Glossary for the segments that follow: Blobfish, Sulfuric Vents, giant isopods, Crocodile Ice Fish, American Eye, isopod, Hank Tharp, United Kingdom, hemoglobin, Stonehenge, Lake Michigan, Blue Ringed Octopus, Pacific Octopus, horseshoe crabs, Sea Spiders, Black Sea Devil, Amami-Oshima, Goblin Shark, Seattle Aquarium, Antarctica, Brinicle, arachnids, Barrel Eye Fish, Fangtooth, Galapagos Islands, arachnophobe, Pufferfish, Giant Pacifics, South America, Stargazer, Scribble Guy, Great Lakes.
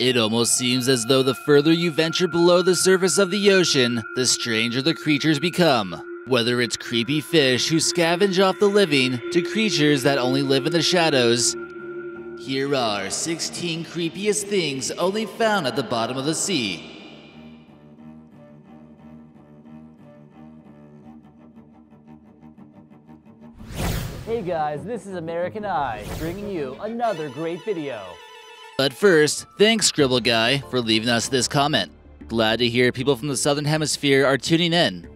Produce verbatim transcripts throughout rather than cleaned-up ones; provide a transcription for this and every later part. It almost seems as though the further you venture below the surface of the ocean, the stranger the creatures become. Whether it's creepy fish who scavenge off the living, to creatures that only live in the shadows. Here are sixteen creepiest things only found at the bottom of the sea. Hey guys, this is American Eye, bringing you another great video. But first, thanks Scribble Guy for leaving us this comment. Glad to hear people from the Southern Hemisphere are tuning in.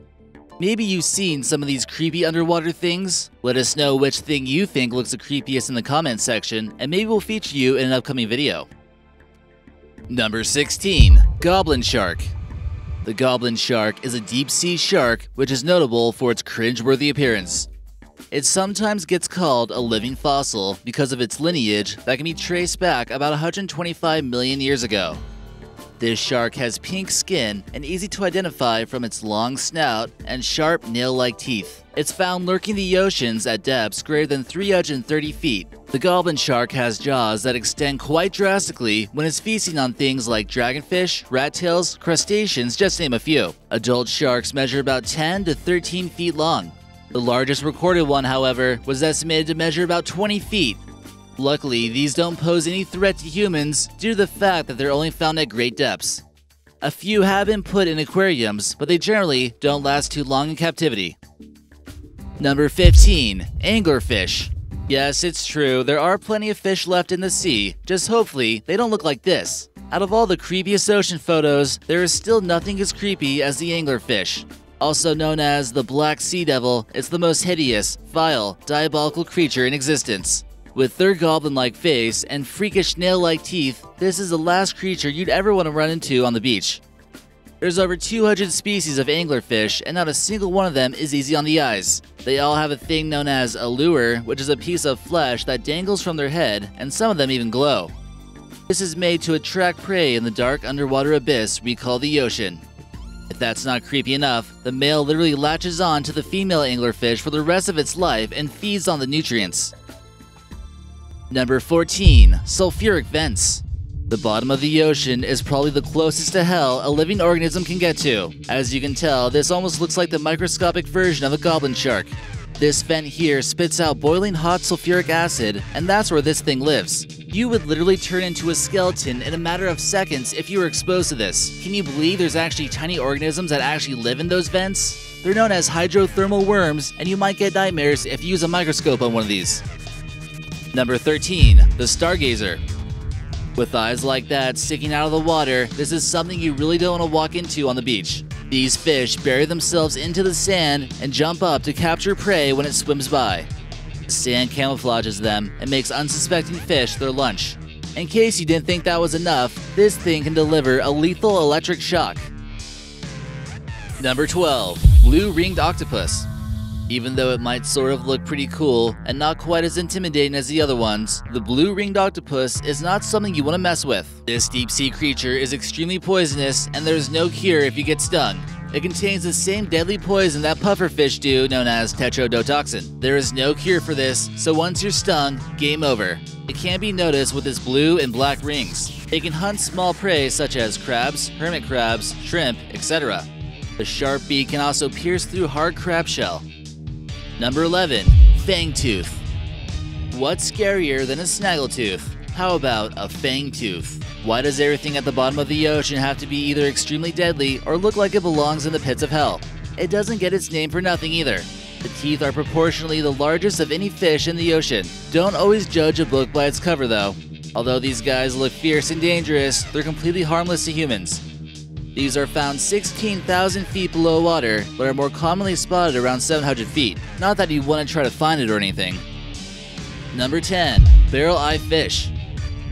Maybe you've seen some of these creepy underwater things? Let us know which thing you think looks the creepiest in the comments section, and maybe we'll feature you in an upcoming video. Number sixteen. Goblin Shark. The goblin shark is a deep-sea shark which is notable for its cringe-worthy appearance. It sometimes gets called a living fossil because of its lineage that can be traced back about one hundred twenty-five million years ago. This shark has pink skin and easy to identify from its long snout and sharp nail-like teeth. It's found lurking the oceans at depths greater than three hundred thirty feet. The goblin shark has jaws that extend quite drastically when it's feasting on things like dragonfish, rat tails, crustaceans, just to name a few. Adult sharks measure about ten to thirteen feet long. The largest recorded one, however, was estimated to measure about twenty feet. Luckily, these don't pose any threat to humans due to the fact that they're only found at great depths. A few have been put in aquariums, but they generally don't last too long in captivity. Number fifteen. Anglerfish. Yes, it's true, there are plenty of fish left in the sea, just hopefully they don't look like this. Out of all the creepiest ocean photos, there is still nothing as creepy as the anglerfish. Also known as the Black Sea Devil, it's the most hideous, vile, diabolical creature in existence. With their goblin-like face and freakish nail-like teeth, this is the last creature you'd ever want to run into on the beach. There's over two hundred species of anglerfish, and not a single one of them is easy on the eyes. They all have a thing known as a lure, which is a piece of flesh that dangles from their head, and some of them even glow. This is made to attract prey in the dark underwater abyss we call the ocean. If that's not creepy enough, the male literally latches on to the female anglerfish for the rest of its life and feeds on the nutrients. Number fourteen. Sulfuric Vents. The bottom of the ocean is probably the closest to hell a living organism can get to. As you can tell, this almost looks like the microscopic version of a goblin shark. This vent here spits out boiling hot sulfuric acid, and that's where this thing lives. You would literally turn into a skeleton in a matter of seconds if you were exposed to this. Can you believe there's actually tiny organisms that actually live in those vents? They're known as hydrothermal worms, and you might get nightmares if you use a microscope on one of these. Number thirteen. The Stargazer. With eyes like that sticking out of the water, this is something you really don't want to walk into on the beach. These fish bury themselves into the sand and jump up to capture prey when it swims by. Sand camouflages them and makes unsuspecting fish their lunch. In case you didn't think that was enough, this thing can deliver a lethal electric shock. Number twelve. Blue Ringed Octopus. Even though it might sort of look pretty cool and not quite as intimidating as the other ones, the blue ringed octopus is not something you want to mess with. This deep-sea creature is extremely poisonous, and there is no cure if you get stung. It contains the same deadly poison that pufferfish do, known as tetrodotoxin. There is no cure for this, so once you're stung, game over. It can be noticed with its blue and black rings. It can hunt small prey such as crabs, hermit crabs, shrimp, et cetera. The sharp beak can also pierce through hard crab shell. Number eleven. Fangtooth. What's scarier than a snaggletooth? How about a fangtooth? Why does everything at the bottom of the ocean have to be either extremely deadly or look like it belongs in the pits of hell? It doesn't get its name for nothing either. The teeth are proportionally the largest of any fish in the ocean. Don't always judge a book by its cover though. Although these guys look fierce and dangerous, they're completely harmless to humans. These are found sixteen thousand feet below water, but are more commonly spotted around seven hundred feet. Not that you want to try to find it or anything. Number ten. Barrel Eye Fish.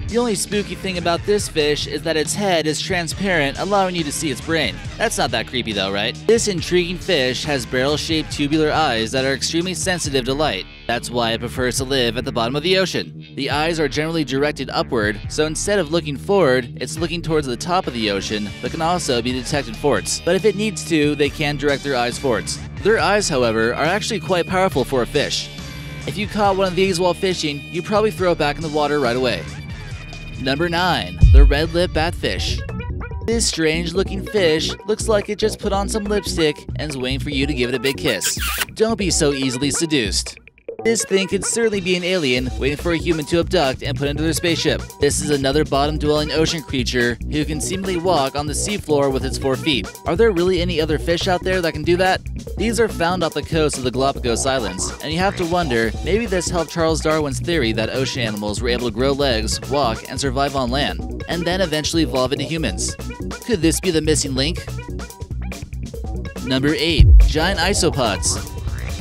The only spooky thing about this fish is that its head is transparent, allowing you to see its brain. That's not that creepy though, right? This intriguing fish has barrel-shaped tubular eyes that are extremely sensitive to light. That's why it prefers to live at the bottom of the ocean. The eyes are generally directed upward, so instead of looking forward, it's looking towards the top of the ocean, but can also be detected forwards. But if it needs to, they can direct their eyes forwards. Their eyes, however, are actually quite powerful for a fish. If you caught one of these while fishing, you probably throw it back in the water right away. Number nine. The Red Lip Batfish. This strange-looking fish looks like it just put on some lipstick and is waiting for you to give it a big kiss. Don't be so easily seduced. This thing could certainly be an alien waiting for a human to abduct and put into their spaceship. This is another bottom-dwelling ocean creature who can seemingly walk on the seafloor with its four feet. Are there really any other fish out there that can do that? These are found off the coast of the Galapagos Islands, and you have to wonder, maybe this helped Charles Darwin's theory that ocean animals were able to grow legs, walk, and survive on land, and then eventually evolve into humans. Could this be the missing link? Number eight. Giant isopods.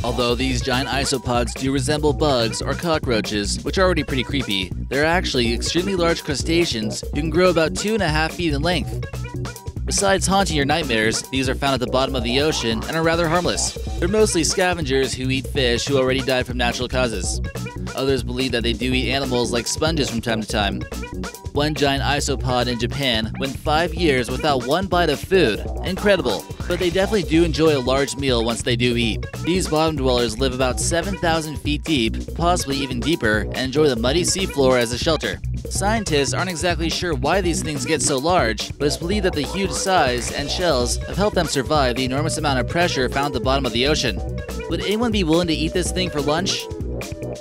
Although these giant isopods do resemble bugs or cockroaches, which are already pretty creepy, they're actually extremely large crustaceans who can grow about two and a half feet in length. Besides haunting your nightmares, these are found at the bottom of the ocean and are rather harmless. They're mostly scavengers who eat fish who already died from natural causes. Others believe that they do eat animals like sponges from time to time. One giant isopod in Japan went five years without one bite of food. Incredible, but they definitely do enjoy a large meal once they do eat. These bottom dwellers live about seven thousand feet deep, possibly even deeper, and enjoy the muddy seafloor as a shelter. Scientists aren't exactly sure why these things get so large, but it's believed that the huge size and shells have helped them survive the enormous amount of pressure found at the bottom of the ocean. Would anyone be willing to eat this thing for lunch?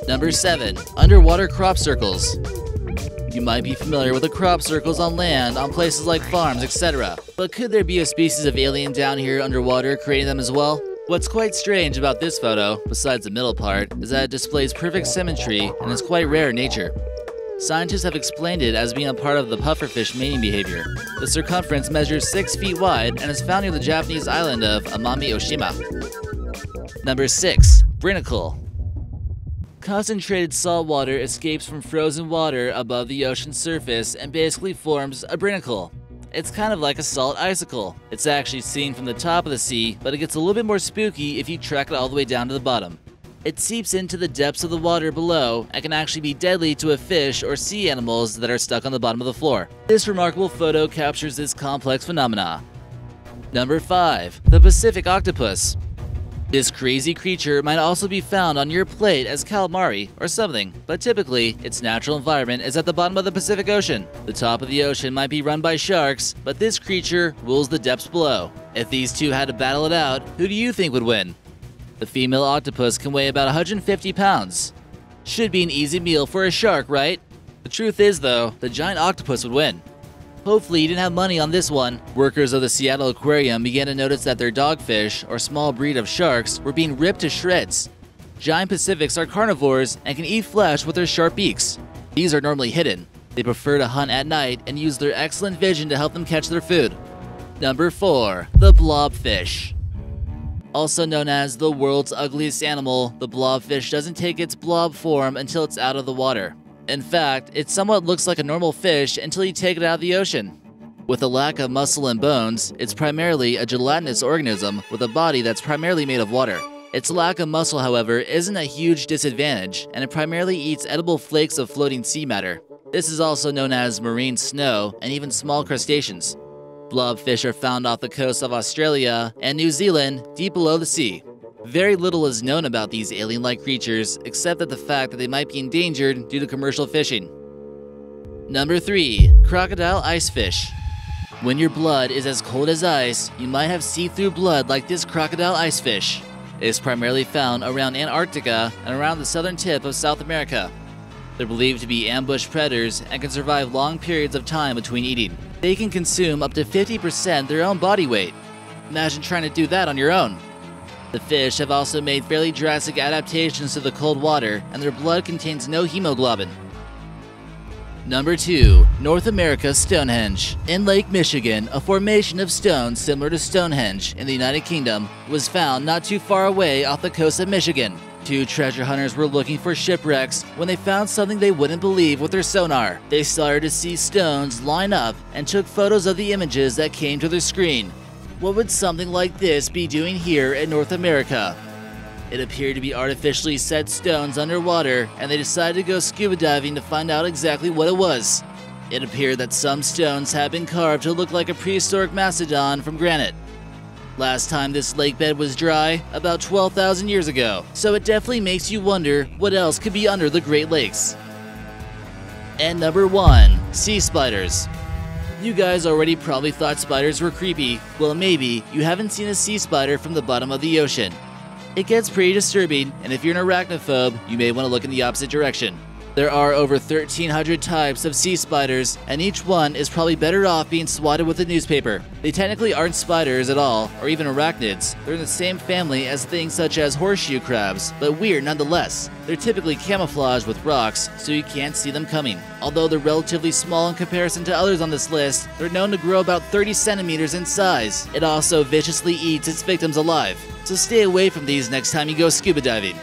Number seven. Underwater crop circles. You might be familiar with the crop circles on land, on places like farms, et cetera. But could there be a species of alien down here underwater creating them as well? What's quite strange about this photo, besides the middle part, is that it displays perfect symmetry and is quite rare in nature. Scientists have explained it as being a part of the pufferfish mating behavior. The circumference measures six feet wide and is found near the Japanese island of Amami-Oshima. Number six. Brinicle. Concentrated salt water escapes from frozen water above the ocean surface and basically forms a brinicle. It's kind of like a salt icicle. It's actually seen from the top of the sea, but it gets a little bit more spooky if you track it all the way down to the bottom. It seeps into the depths of the water below and can actually be deadly to a fish or sea animals that are stuck on the bottom of the floor. This remarkable photo captures this complex phenomena. Number five. The Pacific Octopus. This crazy creature might also be found on your plate as calamari or something, but typically, its natural environment is at the bottom of the Pacific Ocean. The top of the ocean might be run by sharks, but this creature rules the depths below. If these two had to battle it out, who do you think would win? The female octopus can weigh about one hundred fifty pounds. Should be an easy meal for a shark, right? The truth is, though, the giant octopus would win. Hopefully you didn't have money on this one. Workers of the Seattle Aquarium began to notice that their dogfish, or small breed of sharks, were being ripped to shreds. Giant Pacifics are carnivores and can eat flesh with their sharp beaks. These are normally hidden. They prefer to hunt at night and use their excellent vision to help them catch their food. Number four. The Blobfish. Also known as the world's ugliest animal, the blobfish doesn't take its blob form until it's out of the water. In fact, it somewhat looks like a normal fish until you take it out of the ocean. With a lack of muscle and bones, it's primarily a gelatinous organism with a body that's primarily made of water. Its lack of muscle, however, isn't a huge disadvantage, and it primarily eats edible flakes of floating sea matter. This is also known as marine snow and even small crustaceans. Blobfish are found off the coast of Australia and New Zealand, deep below the sea. Very little is known about these alien-like creatures, except that the fact that they might be endangered due to commercial fishing. Number three. Crocodile Ice Fish. When your blood is as cold as ice, you might have see-through blood like this crocodile ice fish. It is primarily found around Antarctica and around the southern tip of South America. They're believed to be ambush predators and can survive long periods of time between eating. They can consume up to fifty percent their own body weight. Imagine trying to do that on your own. The fish have also made fairly drastic adaptations to the cold water, and their blood contains no hemoglobin. Number two. North America's Stonehenge. In Lake Michigan, a formation of stone similar to Stonehenge in the United Kingdom was found not too far away off the coast of Michigan. Two treasure hunters were looking for shipwrecks when they found something they wouldn't believe with their sonar. They started to see stones line up and took photos of the images that came to their screen. What would something like this be doing here in North America? It appeared to be artificially set stones underwater, and they decided to go scuba diving to find out exactly what it was. It appeared that some stones had been carved to look like a prehistoric mastodon from granite. Last time this lake bed was dry, about twelve thousand years ago, so it definitely makes you wonder what else could be under the Great Lakes. And number one. Sea spiders. You guys already probably thought spiders were creepy. Well, maybe you haven't seen a sea spider from the bottom of the ocean. It gets pretty disturbing, and if you're an arachnophobe, you may want to look in the opposite direction. There are over thirteen hundred types of sea spiders, and each one is probably better off being swatted with a newspaper. They technically aren't spiders at all, or even arachnids. They're in the same family as things such as horseshoe crabs, but weird nonetheless. They're typically camouflaged with rocks, so you can't see them coming. Although they're relatively small in comparison to others on this list, they're known to grow about thirty centimeters in size. It also viciously eats its victims alive. So stay away from these next time you go scuba diving.